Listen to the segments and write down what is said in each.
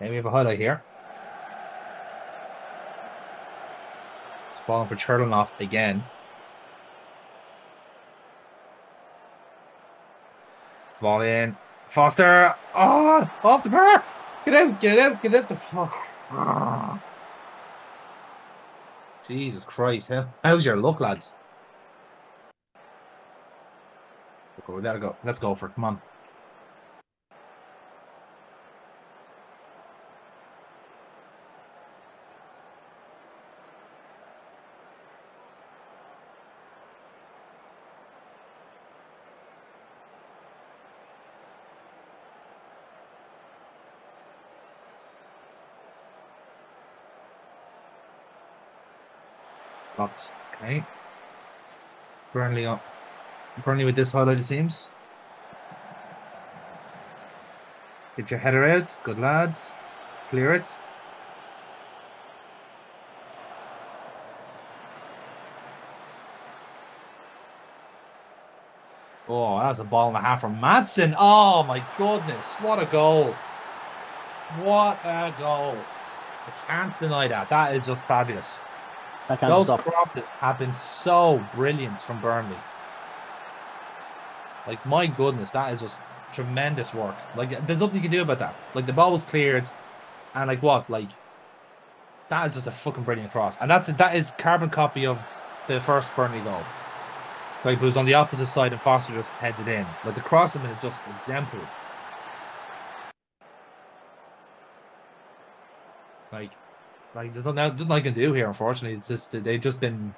And we have a highlight here. It's falling for Cherlinoff again. Ball in. Foster! Oh! Off the bar! Get out! Get out! Get out the fuck! Oh. Jesus Christ. How's your luck, lads? We gotta go. Let's go for it. Come on. Locked. Okay. Burnley up. Burnley with this highlight, it seems. Get your header out. Good lads. Clear it. Oh, that was a ball and a half from Madsen. Oh my goodness. What a goal. What a goal. I can't deny that. That is just fabulous. Those crosses have been so brilliant from Burnley. Like, my goodness, that is just tremendous work. Like, there's nothing you can do about that. Like, the ball was cleared, and like what? Like, that is just a fucking brilliant cross. And that is carbon copy of the first Burnley goal. Like, it was on the opposite side, and Foster just heads it in. Like, the cross is just exemplary. Like, there's nothing I can do here, unfortunately. It's just they've just been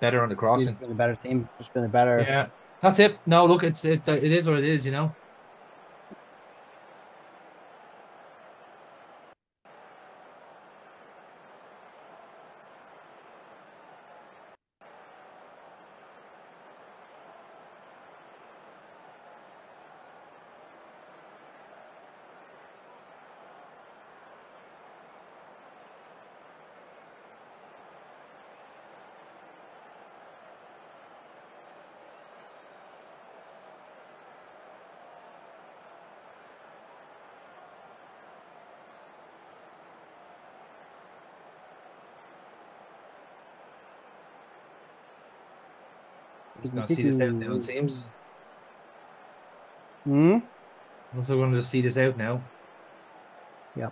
better on the crossing. It's been a better team. It's been a better. Yeah, that's it. No, look, it is what it is, you know. Just gonna see this out now, it seems. Hmm? I'm also gonna just see this out now. Yeah.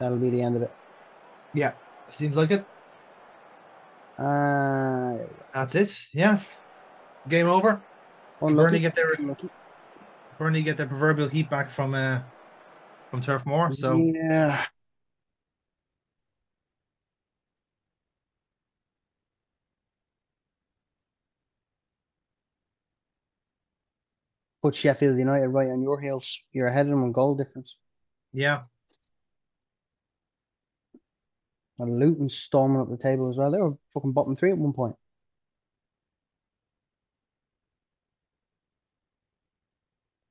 That'll be the end of it. Yeah, seems like it. That's it, yeah. Game over. Burnley get their proverbial heat back from Turf Moor, so yeah. Put Sheffield United right on your heels. You're ahead of them on goal difference. Yeah. And Luton storming up the table as well. They were fucking bottom three at one point.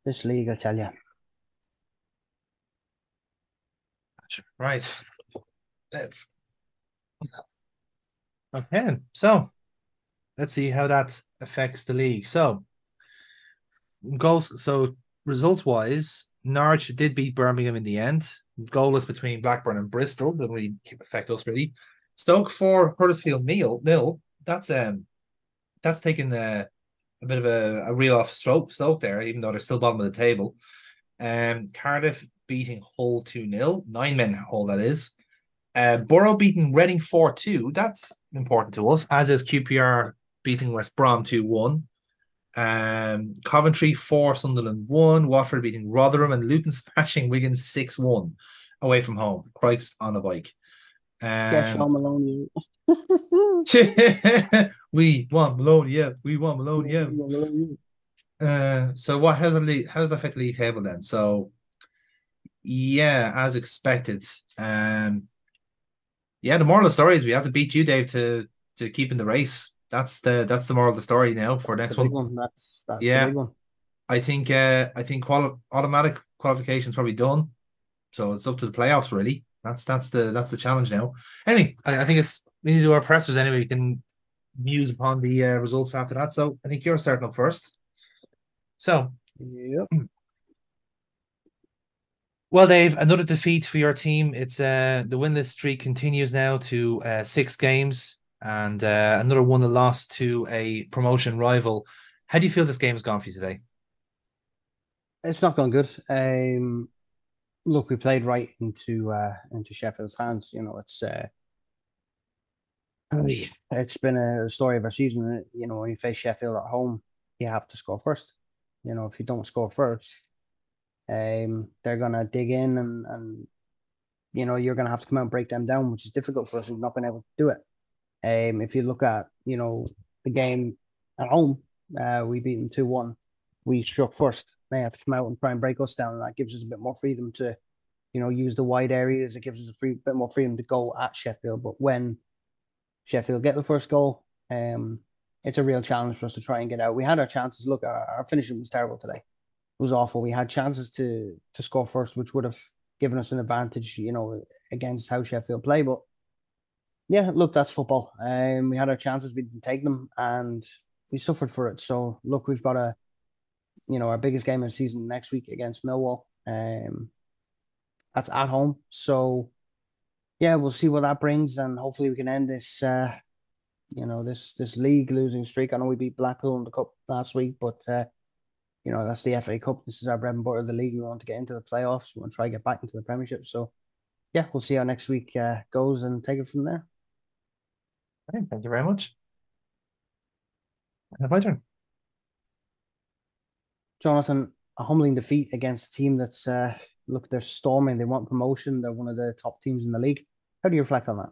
This league, I tell you. Right. Let's. Okay. So, let's see how that affects the league. So. Goals. So results-wise, Norwich did beat Birmingham in the end. Goalless between Blackburn and Bristol. That really affect us really. Stoke 4, Huddersfield nil. That's taken a bit of a reel off Stoke there, even though they're still bottom of the table. Cardiff beating Hull 2-0, 9 men Hull that is. Borough beating Reading 4-2. That's important to us. As is QPR beating West Brom 2-1. Coventry 4, Sunderland 1, Watford beating Rotherham, and Luton smashing Wigan 6-1 away from home. Crikes on the bike. Yeah, Sean Maloney. We want Maloney, yeah. We want Maloney, yeah. So what? How's that affect the league table then? So yeah, as expected. Yeah, the moral of the story is we have to beat you, Dave, to keep in the race. That's the moral of the story now for next one. That's yeah, the big one. I think automatic qualification's probably done, so it's up to the playoffs really. That's the challenge now. Anyway, I think we need to do our pressers anyway. We can muse upon the results after that. So I think you're starting up first. So yeah. Well, Dave, another defeat for your team. It's the winless streak continues now to 6 games and another one that lost to a promotion rival. How do you feel this game has gone for you today? It's not gone good. Look, we played right into Sheffield's hands. You know, it's been a story of our season. You know, when you face Sheffield at home, you have to score first. You know, if you don't score first, they're gonna dig in, and you know, you're gonna have to come out and break them down, which is difficult for us. We've not been able to do it. If you look at, you know, the game at home, we beat them 2-1. We struck first. They have to come out and try and break us down, and that gives us a bit more freedom to, you know, use the wide areas. It gives us a bit more freedom to go at Sheffield. But when Sheffield get the first goal, it's a real challenge for us to try and get out. We had our chances. Look, our finishing was terrible today. It was awful. We had chances to score first, which would have given us an advantage, you know, against how Sheffield play. But yeah, look, that's football. We had our chances, we didn't take them, and we suffered for it. So look, we've got a, you know, our biggest game of the season next week against Millwall. That's at home. So yeah, we'll see what that brings, and hopefully we can end this, you know, this league losing streak. I know we beat Blackpool in the cup last week, but. You know, that's the FA Cup. This is our bread and butter of the league. We want to get into the playoffs. We want to try to get back into the Premiership. So, yeah, we'll see how next week goes and take it from there. Okay, thank you very much. And my turn. Jonathan, a humbling defeat against a team that's, look, they're storming. They want promotion. They're one of the top teams in the league. How do you reflect on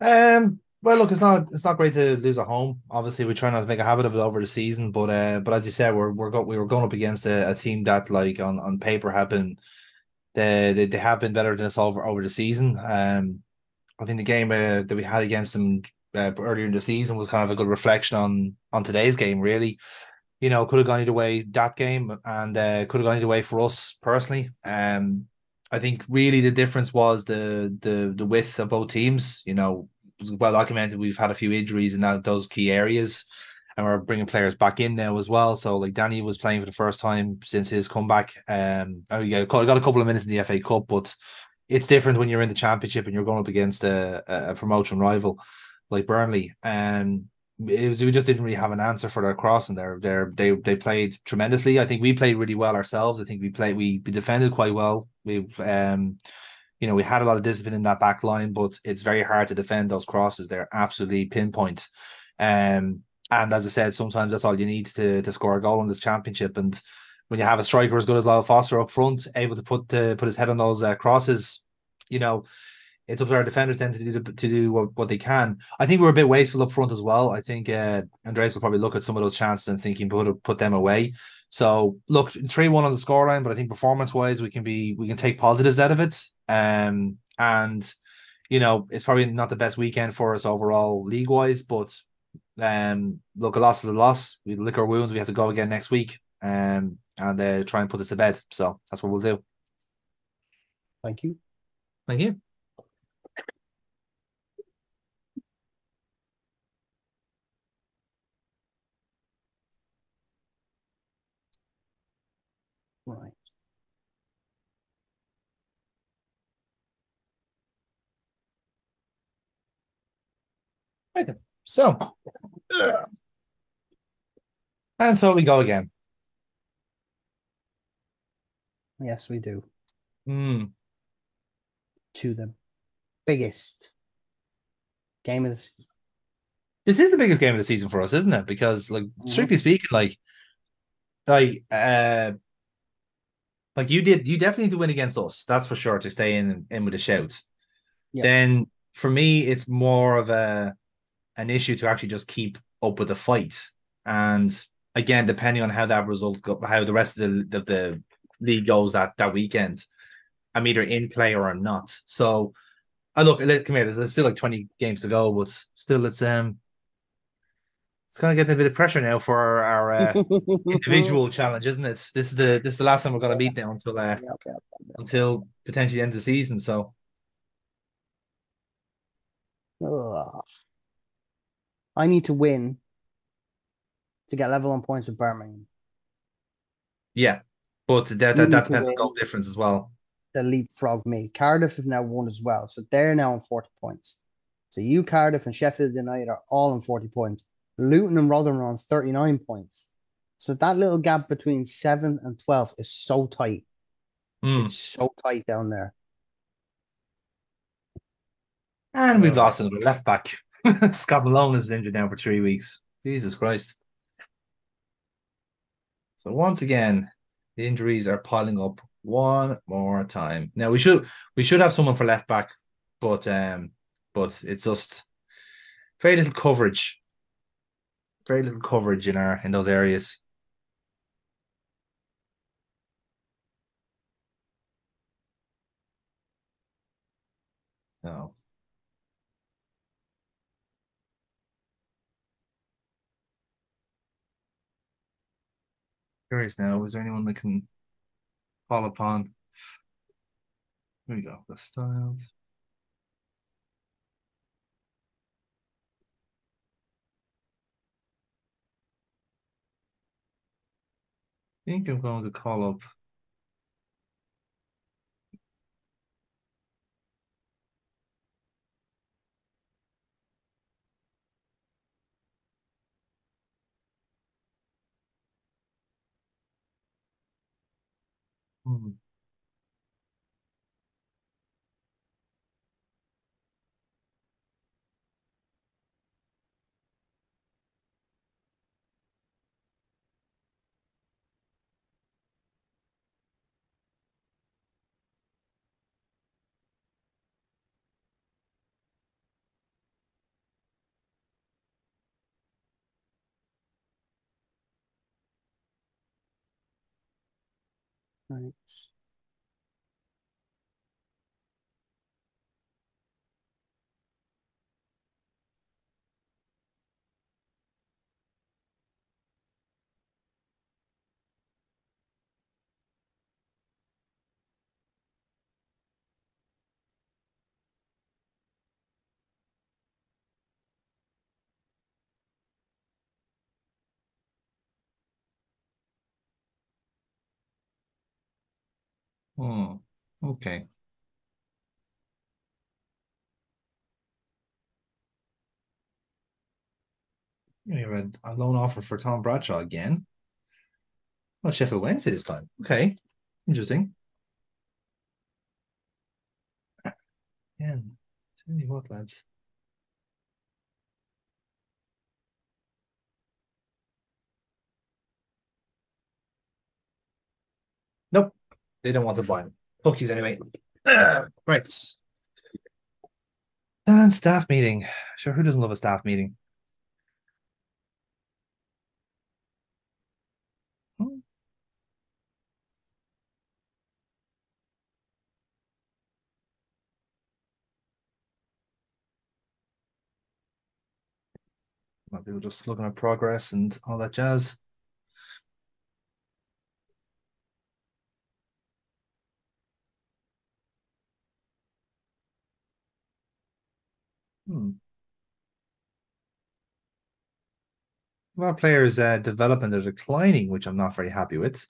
that? Well, look, it's not great to lose at home. Obviously, we try not to make a habit of it over the season, but as you said, we were going up against a team that, like, on paper have been they have been better than us over the season. I think the game that we had against them earlier in the season was kind of a good reflection on today's game. Really, you know, could have gone either way that game, and could have gone either way for us personally. I think really the difference was the width of both teams. You know. Well documented, we've had a few injuries in those key areas, and we're bringing players back in now as well. So, like, Danny was playing for the first time since his comeback. Got a couple of minutes in the FA Cup, but it's different when you're in the Championship and you're going up against a promotion rival like Burnley. We just didn't really have an answer for their crossing. They played tremendously. I think we played really well ourselves. I think we defended quite well. You know, we had a lot of discipline in that back line, but it's very hard to defend those crosses. They're absolutely pinpoint. And as I said, sometimes that's all you need to score a goal in this Championship. And when you have a striker as good as Lyle Foster up front, able to put his head on those crosses, you know, it's up to our defenders then to do what they can. I think we were a bit wasteful up front as well. I think Andres will probably look at some of those chances and thinking put them away. So look, 3-1 on the scoreline, but I think performance wise we can take positives out of it. And you know, it's probably not the best weekend for us overall league wise, but look, a loss is a loss. We lick our wounds. We have to go again next week, and try and put this to bed. So that's what we'll do. Thank you. Thank you. Right. Right then. So, and so we go again. Yes, we do. To the biggest game of the season. This is the biggest game of the season for us, isn't it? Because, like, strictly speaking, like you definitely need to win against us. That's for sure, to stay in with a shout. Yep. Then for me, it's more of an issue to actually just keep up with the fight. And again, depending on how that result go, how the rest of the league goes that weekend, I'm either in play or I'm not. So, come here. There's still like 20 games to go, but still, it's going to get a bit of pressure now for our individual challenge, isn't it? This is the last time we're going to meet now until potentially the end of the season. So, I need to win to get level on points with Birmingham. Yeah, But that meant a goal difference as well. The leapfrog me. Cardiff have now won as well. So they're now on 40 points. So you, Cardiff, and Sheffield United are all on 40 points. Luton and Rotherham are on 39 points. So that little gap between 7th and 12th is so tight. Mm. It's so tight down there. And we've lost another left back. Scott Malone is injured now for 3 weeks. Jesus Christ. So once again, the injuries are piling up one more time. Now we should have someone for left back, but it's just very little coverage. Very little coverage in those areas. No. Curious now, is there anyone that can fall upon? Here we go, the Styles. I think I'm going to call up. Right. Oh, okay. We have a loan offer for Tom Bradshaw again. Well, Sheffield Wednesday this time. Okay, interesting. Again, tell you what, lads. Nope. They don't want to buy them. Bookies anyway. Right. And staff meeting. Sure, who doesn't love a staff meeting? Might be just looking at progress and all that jazz. A lot of players' development are declining, which I'm not very happy with.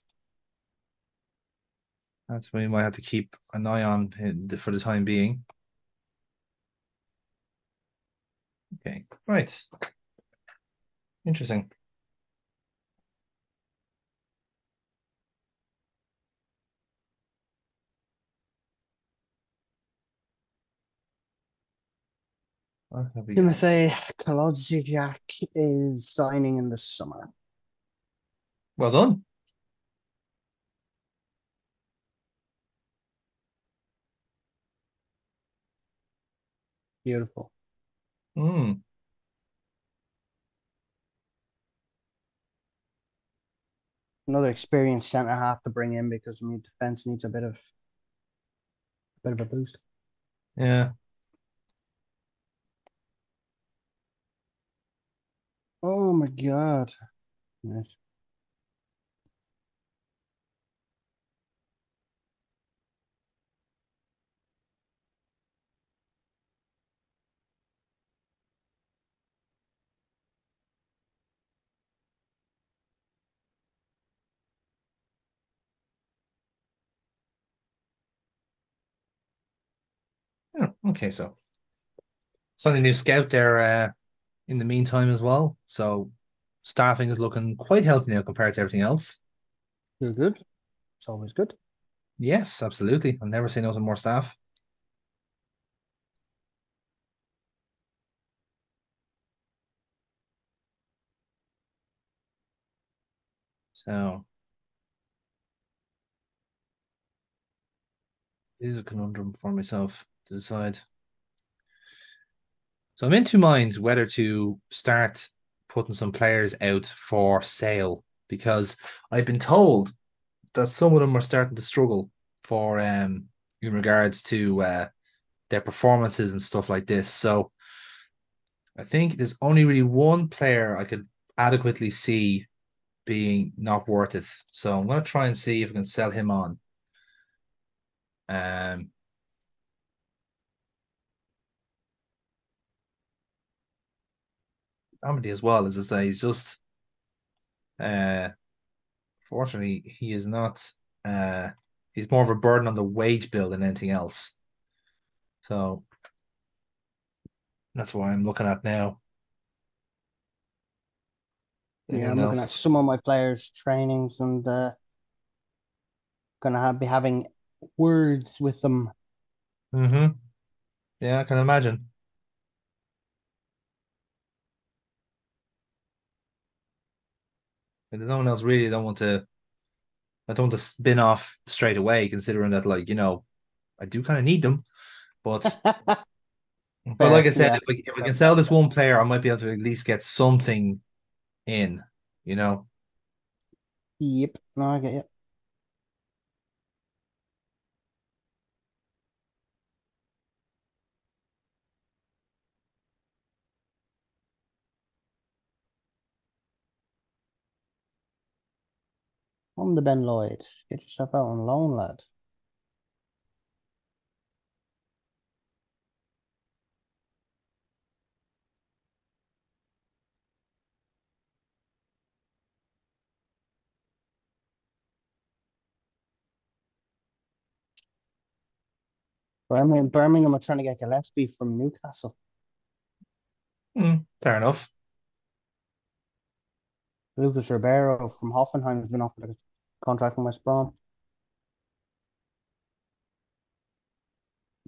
That's what we might have to keep an eye on for the time being. Okay, right. Interesting. Timothy Kolodziejczak is signing in the summer. Well done. Beautiful. Mm. Another experienced centre half to bring in because my defence needs a bit of a boost. Yeah. Oh my God. Right. Okay, so signing a new scout there in the meantime as well. So staffing is looking quite healthy now compared to everything else. It's good. It's always good. Yes, absolutely. I'll never say no to more staff. So it is a conundrum for myself to decide. So I'm in two minds whether to start putting some players out for sale, because I've been told that some of them are starting to struggle for in regards to their performances and stuff like this. So I think there's only really one player I could adequately see being not worth it. So I'm going to try and see if I can sell him on. Amity as well, as I say, he's just fortunately he is not he's more of a burden on the wage bill than anything else. So that's what I'm looking at now. Yeah, I'm looking at some of my players' trainings and gonna be having words with them. Mm-hmm. Yeah, I can imagine. And there's no one else really. I don't want to spin off straight away, considering that, like, you know, I do kind of need them. But but like I said, yeah, if I can sell this one player, I might be able to at least get something in, you know. Yep. No, I get it. On the Ben Lloyd, get yourself out on loan, lad. Birmingham are trying to get Gillespie from Newcastle. Fair enough. Lucas Ribeiro from Hoffenheim has been offered a contract from West Brom.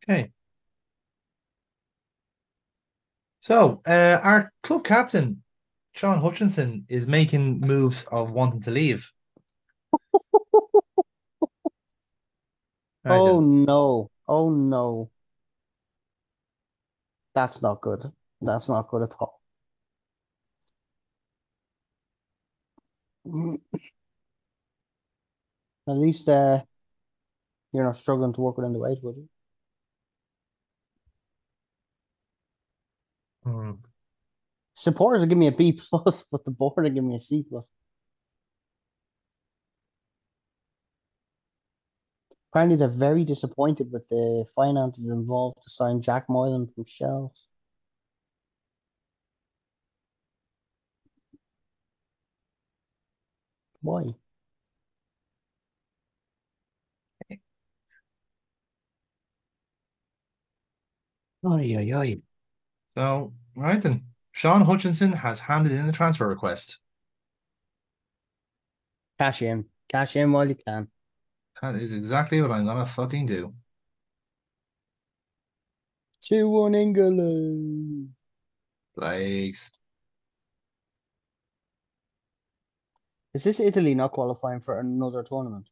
Okay. So, our club captain, Sean Hutchinson, is making moves of wanting to leave. Oh, no. Oh, no. That's not good. That's not good at all. At least you're not struggling to work within the wage, would you? Supporters will give me a B plus, but the board will give me a C plus. Apparently they're very disappointed with the finances involved to sign Jack Moylan from Shells. Why? Oy, oy, oy. So, right then. Sean Hutchinson has handed in the transfer request. Cash in. Cash in while you can. That is exactly what I'm going to fucking do. 2-1 England. Blakes. Is this Italy not qualifying for another tournament?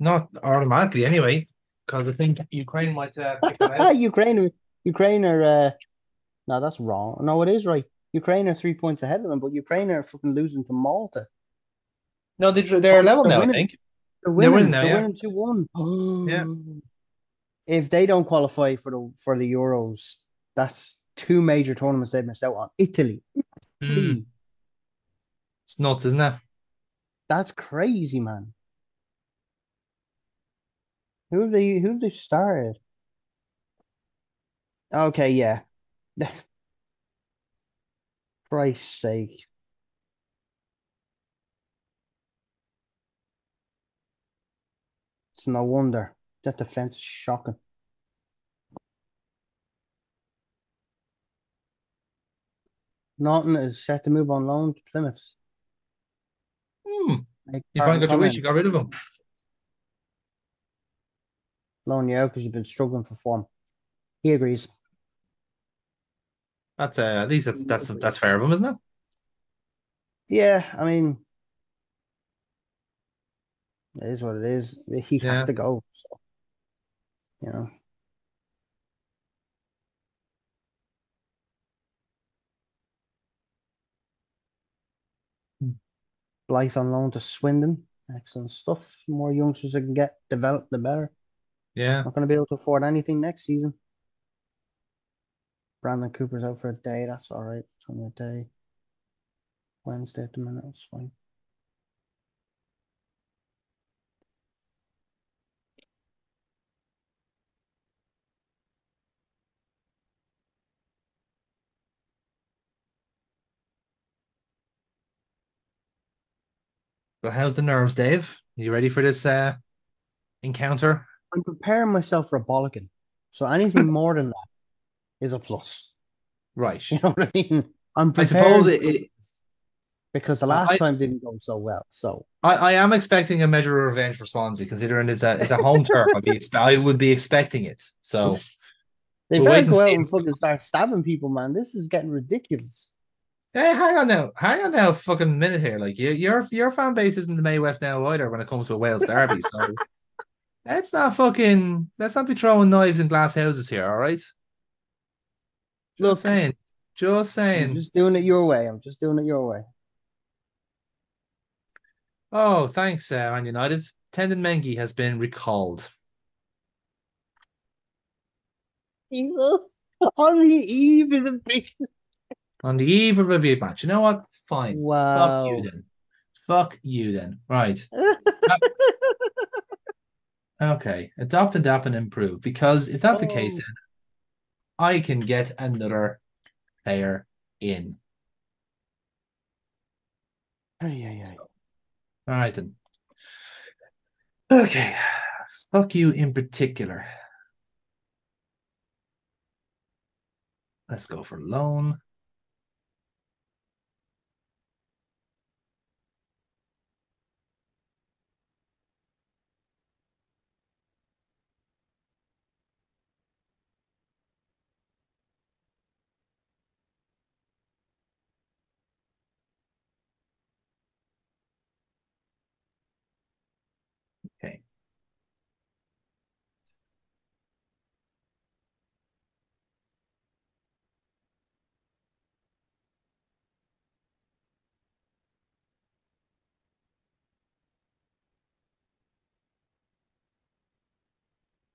Not automatically, anyway. Because I think Ukraine might pick them out. Ukraine are... No, that's wrong. No, it is right. Ukraine are 3 points ahead of them, but Ukraine are fucking losing to Malta. No, they're level now, I think. They're winning 2-1. Oh. Yeah. If they don't qualify for the Euros, that's two major tournaments they've missed out on. Italy. It's nuts, isn't it? That's crazy, man. Who have they started? Okay, yeah. Christ's sake. It's no wonder. That defense is shocking. Norton is set to move on loan to Plymouth. You finally got your wish, you got rid of him. Loan you out because you've been struggling for form. He agrees. That's at least that's fair of him, isn't it? Yeah, I mean, it is what it is. He had to go, so you know. Blythe on loan to Swindon. Excellent stuff. The more youngsters I can get developed, the better. Yeah. Not going to be able to afford anything next season. Brandon Cooper's out for a day. That's all right. It's only a day. Wednesday at the minute. It's fine. Well, how's the nerves, Dave? Are you ready for this encounter? I'm preparing myself for a bollocking. So anything more than that is a plus. Right. You know what I mean? I'm prepared. I suppose it because the last time didn't go so well. So I am expecting a measure of revenge for Swansea, considering it's a home turf. I would be expecting it. So they better go out and fucking start stabbing people, man. This is getting ridiculous. Hey, hang on now. Hang on now a fucking minute here. Like your fan base isn't the May West now either when it comes to a Wales derby. So let's not be throwing knives in glass houses here, all right? Just saying. I'm just doing it your way. Oh, thanks, Man United. Tendon Mengi has been recalled. On the eve of a big match. You know what? Fine. Wow. Fuck you then. Right. Okay. Adopt, adapt, and improve. Because if that's the case, then I can get another player in. Aye. So. All right, then. Okay. Fuck you in particular. Let's go for loan.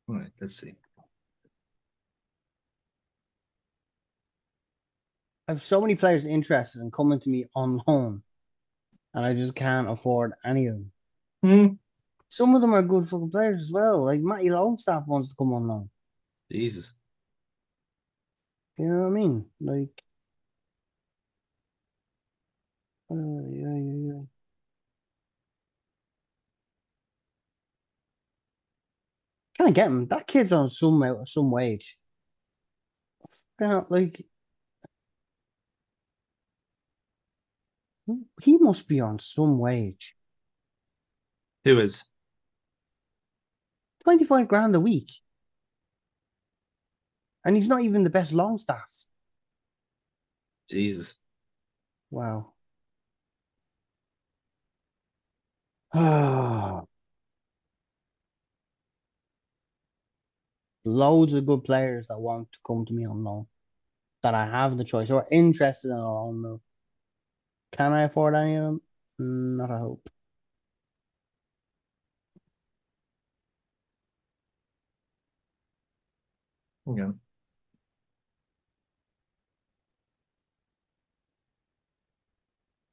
All right, let's see. I have so many players interested in coming to me on loan, and I just can't afford any of them. Some of them are good fucking players as well. Like Matty Longstaff wants to come on loan. Jesus. You know what I mean? Like, yeah. Can't get him. That kid's on some wage. He must be on some wage. Who is? 25 grand a week. And he's not even the best Longstaff. Jesus. Wow. Oh. Loads of good players that want to come to me on loan that I have the choice or interested in a loan move. Can I afford any of them? Not a hope. Yeah.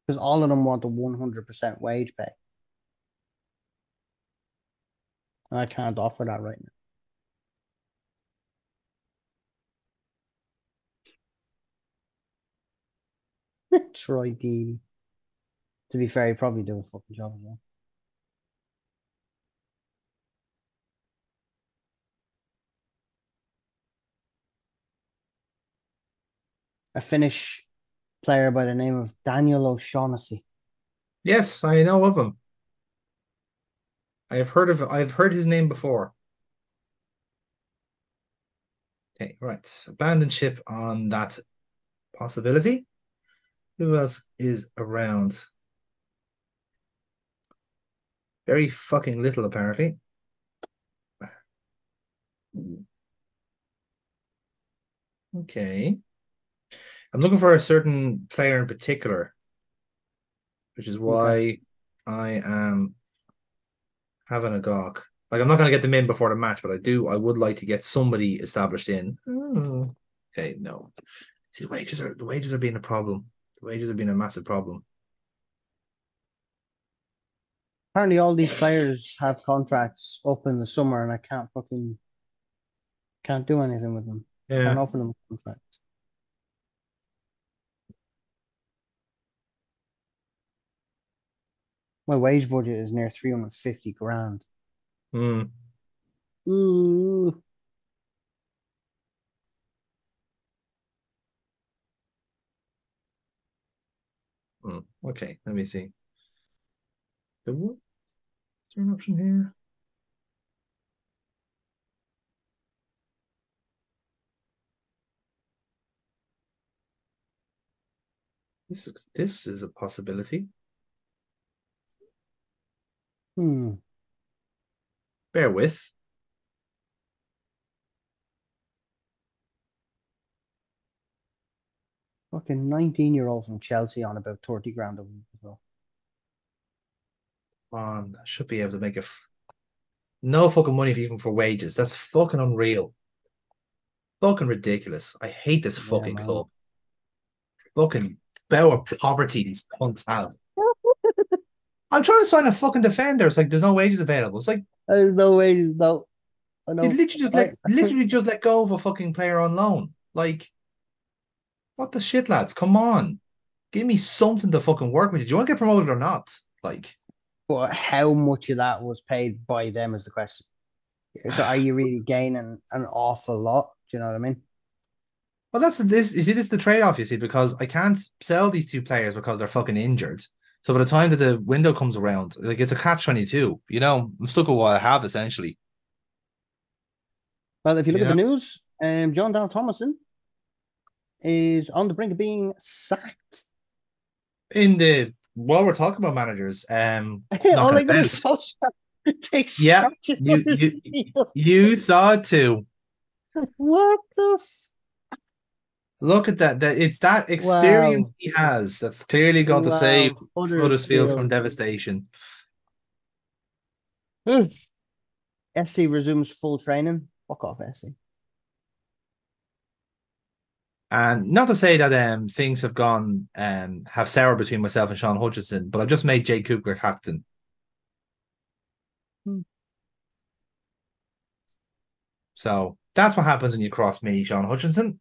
Because all of them want the 100% wage pay. And I can't offer that right now. Troy Deeney. To be fair, he probably do a fucking job as well. A Finnish player by the name of Daniel O'Shaughnessy. Yes, I know of him. I've heard his name before. Okay, right. Abandon ship on that possibility. Who else is around? Very fucking little, apparently. Okay. I'm looking for a certain player in particular, which is why I am having a gawk. Like, I'm not going to get them in before the match, but I would like to get somebody established in. Oh. Okay, no. See, the wages are being a problem. The wages have been a massive problem. Apparently all these players have contracts up in the summer and I can't do anything with them. Yeah. Can't open them a contract. My wage budget is near 350 grand. Mm. Ooh. Okay, let me see. Is there an option here? This is a possibility. Bear with. Fucking 19-year-old from Chelsea on about 30 grand a week as well. On, I should be able to make no fucking money even for wages. That's fucking unreal. Fucking ridiculous. I hate this fucking club. Fucking bow of poverty these cunts have. I'm trying to sign a fucking defender. It's like there's no wages available. It's like there's no wages. No, I know. They literally just let go of a fucking player on loan. Like, what the shit, lads? Come on, give me something to fucking work with. Do you want to get promoted or not? Like. But how much of that was paid by them is the question. So are you really gaining an awful lot? Do you know what I mean? Well, this is the trade-off, you see, because I can't sell these two players because they're fucking injured. So by the time that the window comes around, like, it's a catch-22. You know, I'm stuck with what I have, essentially. Well, if you look at the news, John Dale Thomason is on the brink of being sacked. While we're talking about managers, you saw it too. What the? Look at that! It's that experience he has that's clearly got to save Huddersfield from devastation. SC resumes full training. Fuck off, SC. And not to say that things have gone have sour between myself and Sean Hutchinson, but I've just made Jay Cooper captain. So that's what happens when you cross me, Sean Hutchinson.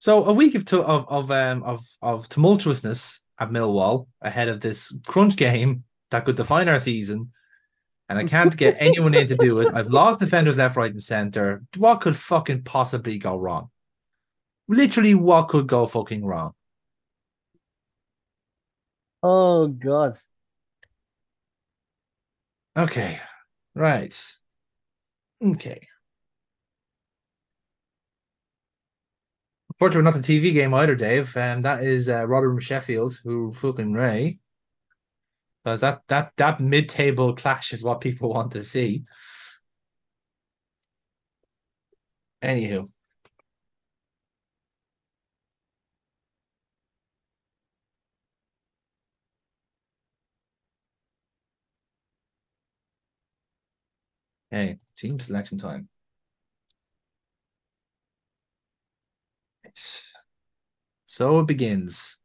So a week of tumultuousness at Millwall ahead of this crunch game that could define our season. And I can't get anyone in to do it. I've lost defenders left, right, and centre. What could fucking possibly go wrong? Literally, what could go fucking wrong? Oh, God. Okay. Right. Okay. Unfortunately, not the TV game either, Dave. That is Rotherham Sheffield, who fucking Ray. Because that mid-table clash is what people want to see. Anywho. Okay, team selection time. So it begins.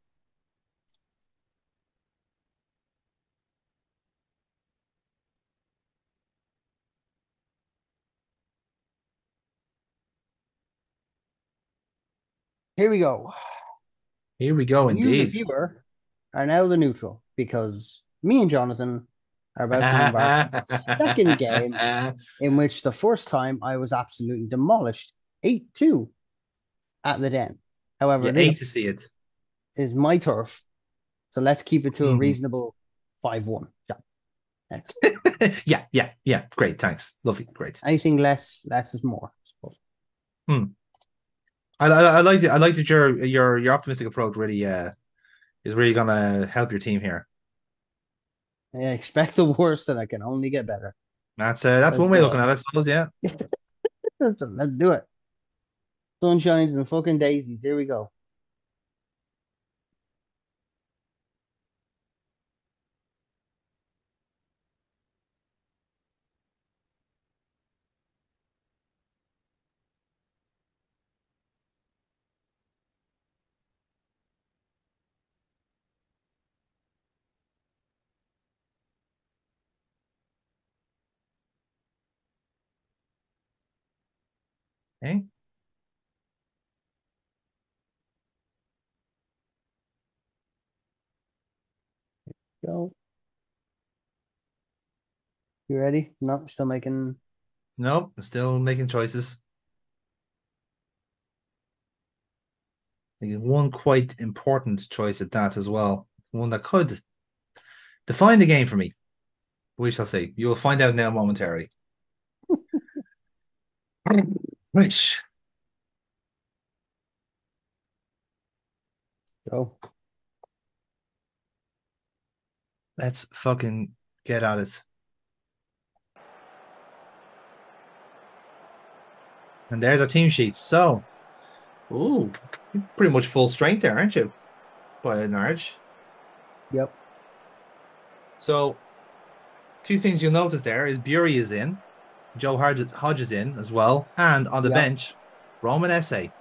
Here we go. Here we go, indeed. You, the viewer, are now the neutral because me and Jonathan are about to embark on the second game in which the first time I was absolutely demolished 8-2 at the Den. However, you hate to see it. Is my turf, so let's keep it to a reasonable 5-1. Yeah. Great, thanks. Lovely, great. Anything less is more. I suppose. I like it. I like that your optimistic approach really is really gonna help your team here. I expect the worst, and I can only get better. That's one way of looking at it, I suppose. Yeah. Let's do it. Sunshines and fucking daisies. Here we go. Okay. Go. You ready? No, still making. No, still making choices. Making one quite important choice at that as well. One that could define the game for me. We shall see. You will find out now momentarily. Nice. Go. Let's fucking get at it. And there's our team sheets. So, you're pretty much full strength there, aren't you? By and large. Yep. So, two things you'll notice there is Bury is in. Joe Hodge is in as well, and on the bench, Roman Essay.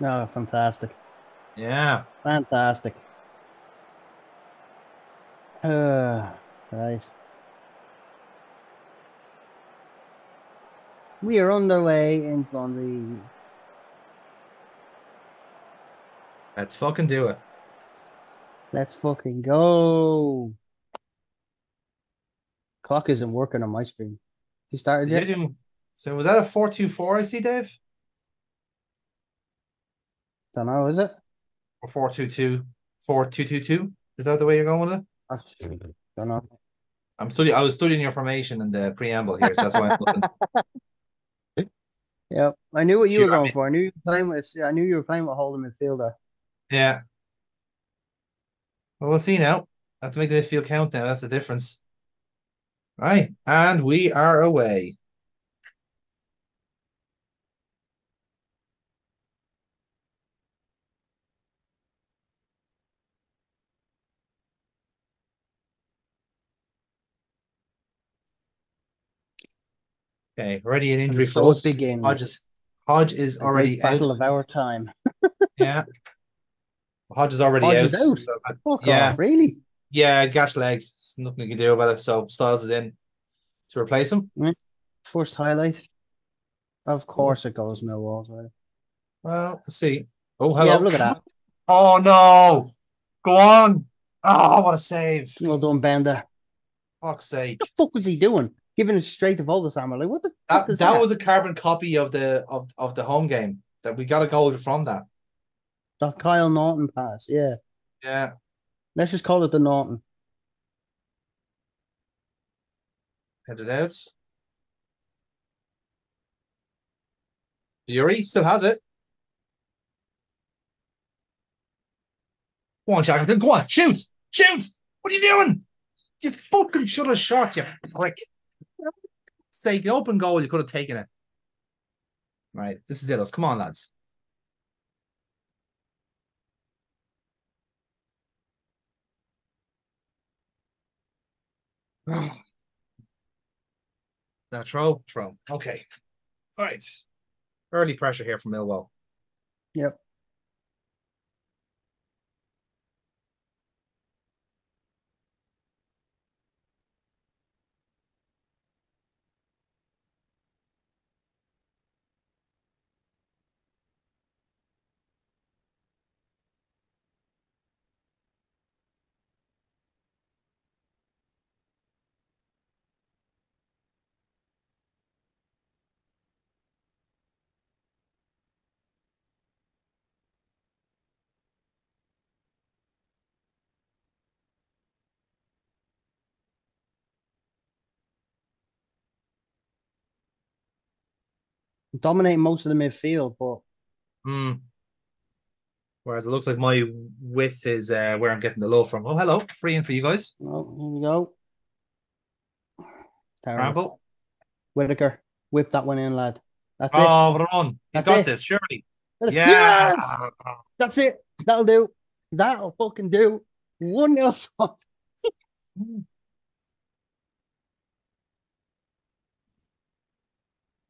Oh, fantastic! Yeah, fantastic. Right, we are underway in Swansea. Let's fucking do it. Let's fucking go. Clock isn't working on my screen. He started it. So was that a 4-2-4 I see, Dave? Don't know, is it? Or 4-2-2, 4-2-2-2? Is that the way you're going with it? I don't know. I was studying your formation in the preamble here, so that's why I'm looking. Yeah, I knew what you were going for. I knew you were playing with holding midfielder. Yeah. Well, we'll see now. I have to make the midfield count now. That's the difference. Right, and we are away. Okay, already an injury for us. Hodge is already out. Battle of our time. Yeah. Hodge is already out. Fuck off, really? Yeah, gash leg. There's nothing you can do about it. So Styles is in to replace him. First highlight. Of course it goes Millwall. Right? Well, let's see. Oh, hello. Yeah, look at that. Oh, no. Go on. Oh, what a save. Well done, Bender. Fuck's sake. What the fuck was he doing? Giving it straight to Voldersammer. Like, what the fuck is that? That was a carbon copy of the home game. That we got a goal from that. The Kyle Norton pass, yeah. Yeah. Let's just call it the Norton. Headed out. Yuri still has it. Go on, Shackleton. Go on. Shoot. Shoot. What are you doing? You fucking should have shot, you prick. Take an open goal. You could have taken it. Right. This is it. Come on, lads. Now throw. Okay. All right. Early pressure here from Millwall. Yep. dominating most of the midfield, but whereas it looks like my width is where I'm getting the low from. Oh, hello, free in for you guys. Oh, here we go. Terrible. Whittaker, whip that one in, lad. That's it. Oh, Ron, he's got this, surely. Yeah. Yes! That's it. That'll do. That'll fucking do. 1-0 shot.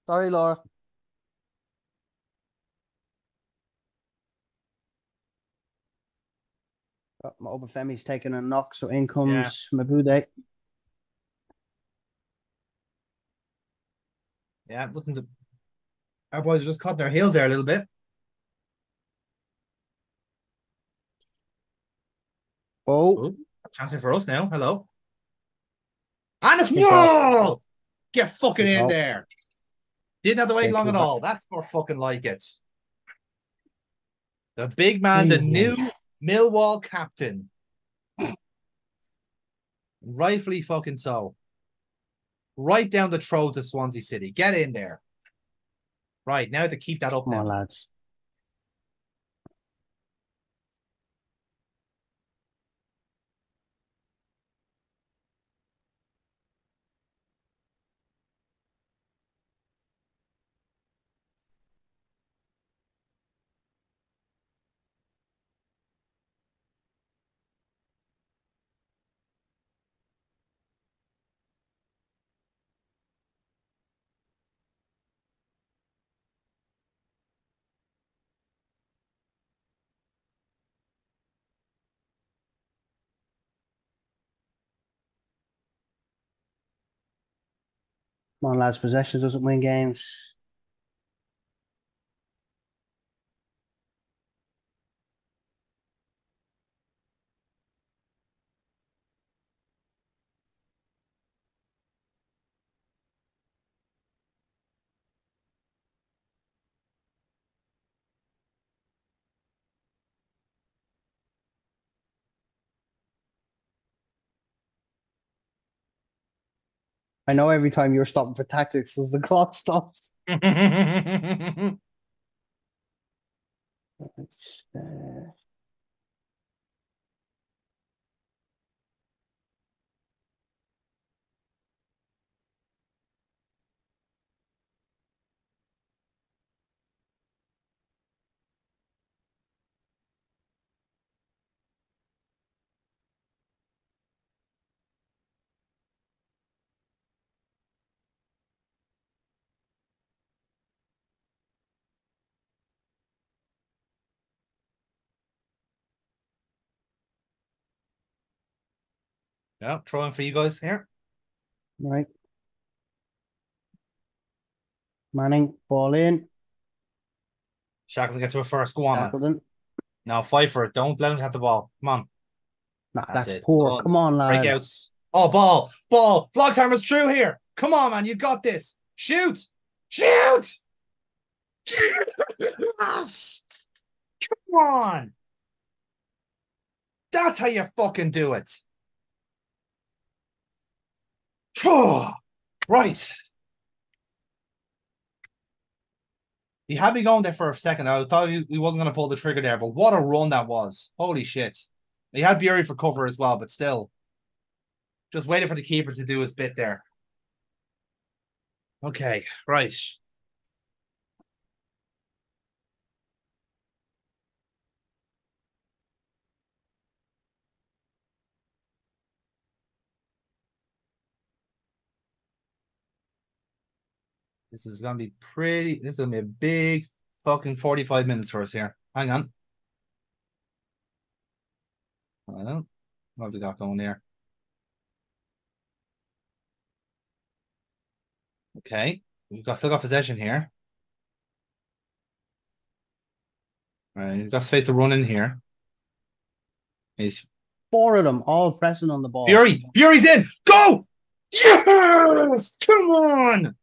Sorry, Laura. Oh, my Obafemi's taking a knock, so in comes Mabude. Yeah, I'm looking to... Our boys are just cutting their heels there a little bit. Oh. Ooh, chance for us now. Hello. And it's no! Get fucking in there. Didn't have to wait long at all. That's more fucking like it. The big man, the new Millwall captain. Rightfully fucking so. Right down the throat to Swansea City. Get in there. Right, now to keep that up now. Come on, lads. Come on, lads. Possession doesn't win games. I know every time you're stopping for tactics as the clock stops. Yeah, throwing for you guys here. Right. Manning, ball in. Shackleton gets to it first. Go on, man. Now fight for it. Don't let him have the ball. Come on. Nah, that's poor. Come on, lads. Break out. Oh, ball. Ball. Flogshammer's through here. Come on, man. You got this. Shoot. Shoot. Yes. Come on. That's how you fucking do it. Right. He had me going there for a second. I thought he wasn't going to pull the trigger there, but what a run that was. Holy shit. He had Bury for cover as well, but still. Just waiting for the keeper to do his bit there. Okay, right. This is going to be pretty... This is going to be a big fucking 45 minutes for us here. Hang on. I don't... What have we got going there? Okay. We've got, still got possession here. All right. We've got space to run in here. He's... Four of them all pressing on the ball. Bury! Bury's in! Go! Yes! Come on!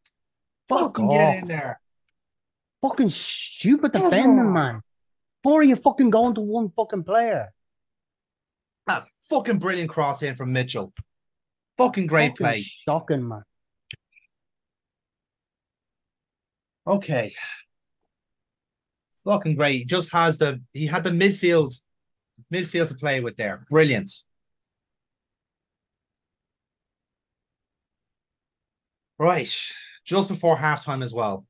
Fucking get in there. Fucking stupid defending, man. How are you fucking going to one fucking player? That's fucking brilliant cross in from Mitchell. Fucking great play. Shocking, man. Okay. Looking great. He just has the the midfield to play with there. Brilliant. Right. Just before halftime as well.